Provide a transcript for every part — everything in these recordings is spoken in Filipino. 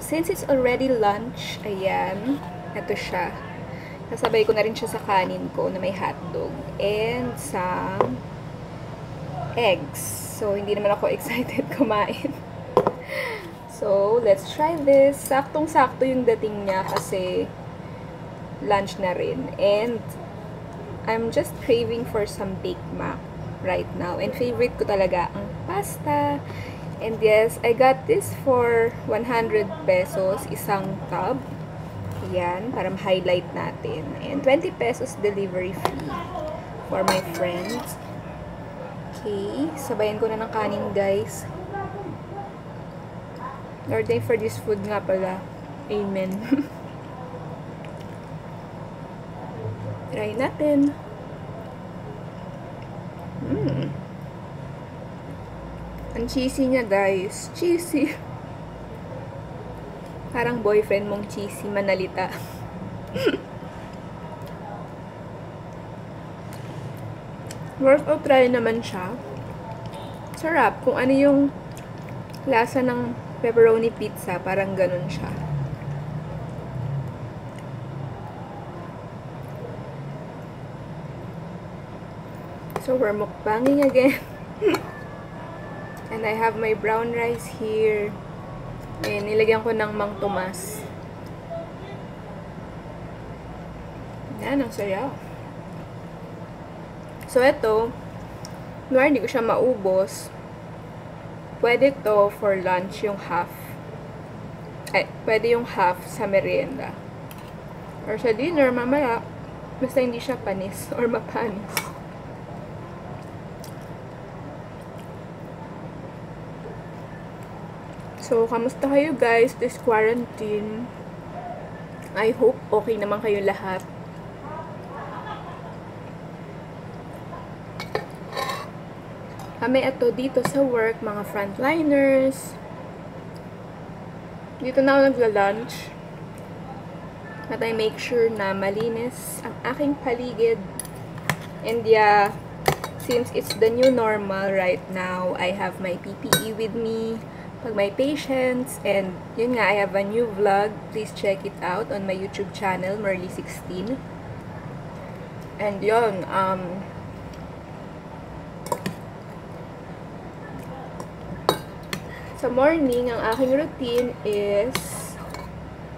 So, since it's already lunch, ayan, ito siya. Nasabay ko na rin siya sa kanin ko na may hotdog and some eggs. So, hindi naman ako excited kumain. So, let's try this. Saktong-sakto yung dating niya kasi lunch na rin. And I'm just craving for some Big Mac right now. And favorite ko talaga ang pasta. And yes, I got this for 100 pesos, isang tub. Ayan, para ma-highlight natin. And 20 pesos delivery fee for my friends. Okay, sabayan ko na ng kanin, guys. Lord, thank for this food nga pala. Amen. Try natin. Ang cheesy niya, guys. Cheesy. Parang boyfriend mong cheesy manalita. Worth a try naman siya. Sarap. Kung ano yung lasa ng pepperoni pizza, parang ganun siya. So, we're mukbanging again. And I have my brown rice here. Ayan, nilagyan ko ng Mang Tomas. Ayan, ang sarap. So, ito, noong hindi ko siya maubos, pwede to for lunch yung half. Ay, pwede yung half sa merienda. Or sa dinner, mamaya, basta hindi siya panis or mapanis. So, kamusta kayo, guys, this quarantine? I hope okay naman kayo lahat. Kami ato dito sa work, mga frontliners. Dito na ako nagla-lunch. At I make sure na malinis ang aking paligid. And yeah, since it's the new normal right now, I have my PPE with me. Pag may patients, and yun nga, I have a new vlog, please check it out on my YouTube channel, Merly16. And yun, sa morning, ang aking routine is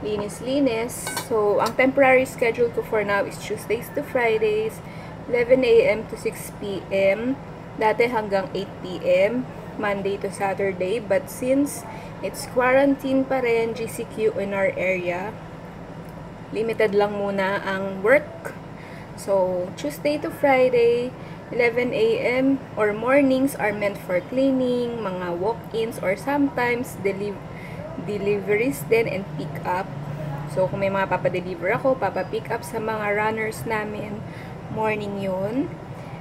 linis-linis. So, ang temporary schedule ko for now is Tuesdays to Fridays, 11 AM to 6 PM, dati hanggang 8 PM, Monday to Saturday, but since it's quarantine pa rin, GCQ in our area, limited lang muna ang work. So, Tuesday to Friday, 11 AM or mornings are meant for cleaning, mga walk-ins, or sometimes deliveries din and pick-up. So, kung may mga papadeliver ako, papapick-up sa mga runners namin, morning yun.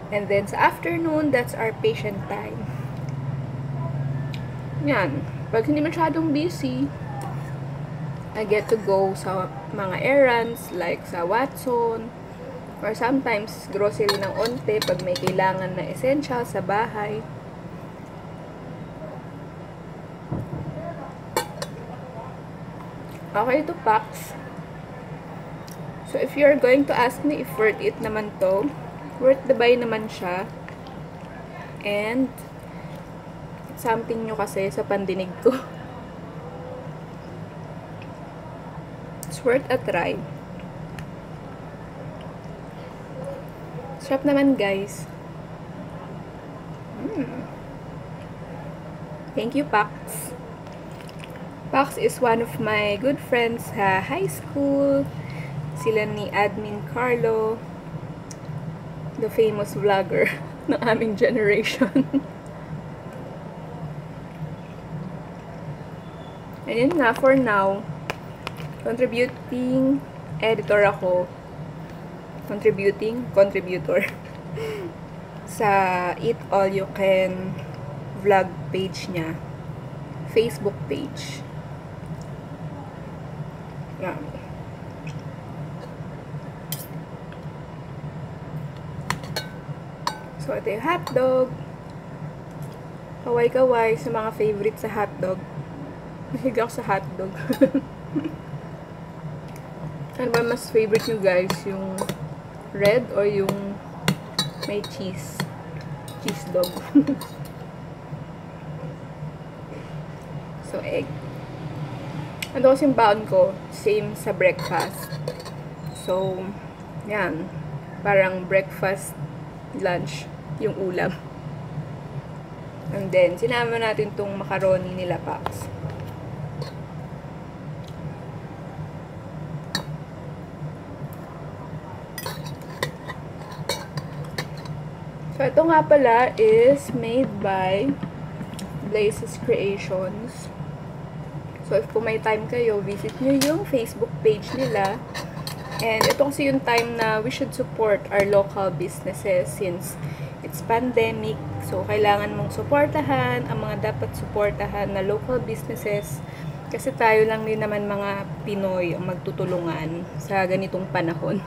And then, sa afternoon, that's our patient time. Yan. Pag hindi masyadong busy, I get to go sa mga errands like sa Watson or sometimes grocery ng onte pag may kailangan na essential sa bahay. Okay to Pax. So, if you're going to ask me if worth it naman to, worth the buy naman siya. And something nyo kasi sa pandinig ko. It's worth a try. Sarap naman, guys. Thank you, Pax. Pax is one of my good friends sa high school. Sila ni Admin Carlo, the famous vlogger ng aming generation. And yun nga, for now, contributing editor ako. Contributor. Sa Eat All You Can vlog page niya. Facebook page. Yeah. So, ito yung hotdog. Kaway-kaway sa mga favorite sa hotdog. Mahig ako sa hotdog. Ano ba mas favorite nyo guys? Yung red or yung may cheese? Cheese dog. So, egg. Ano kasi yung baon ko? Same sa breakfast. So, yan. Parang breakfast, lunch, yung ulam. And then, sinama natin tong macaroni nila, Pax. So, ito nga pala is made by Blaise's Creations. So, if kung may time kayo, visit nyo yung Facebook page nila. And ito kasi yung time na we should support our local businesses since it's pandemic. So, kailangan mong suportahan ang mga dapat suportahan na local businesses kasi tayo lang din naman mga Pinoy ang magtutulungan sa ganitong panahon.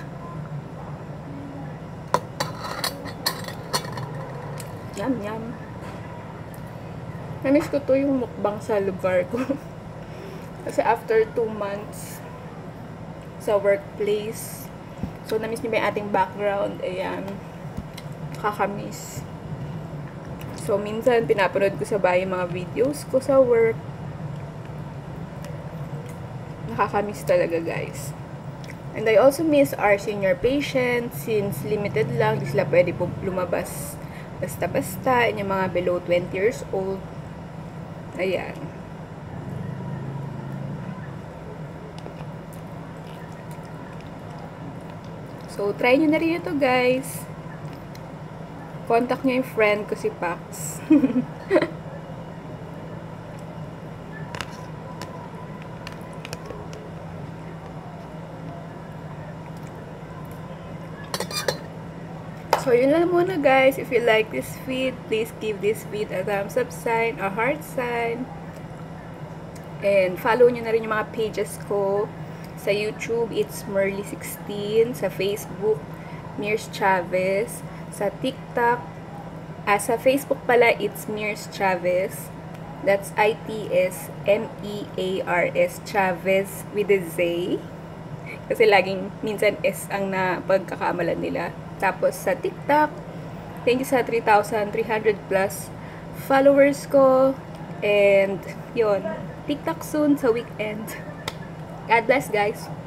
Yum, yum. Namiss ko to yung mukbang sa lugar ko. Kasi after 2 months sa workplace, so namiss niyo ba yung ating background? Ayan. Kakamiss. So, minsan, pinapanood ko sa bahay mga videos ko sa work. Nakakamiss talaga, guys. And I also miss our senior patients since limited lang. Hindi sila pwede po lumabas basta-basta. And yung mga below 20 years old. Ayan. So, try nyo na rin ito, guys. Contact niya yung friend ko si Pax. So, yun lang muna guys. If you like this feed, please give this feed a thumbs up sign, a heart sign. And follow nyo na rin yung mga pages ko. Sa YouTube, it's Merly16. Sa Facebook, Mears Chavez. Sa TikTok, sa Facebook pala, it's Mears Chavez. That's ITS MEARS Chavez with a Z. Kasi laging minsan S ang napagkakamalan nila. Tapos sa TikTok, thank you sa 3,300 plus followers ko. And yun, TikTok soon sa weekend. God bless guys!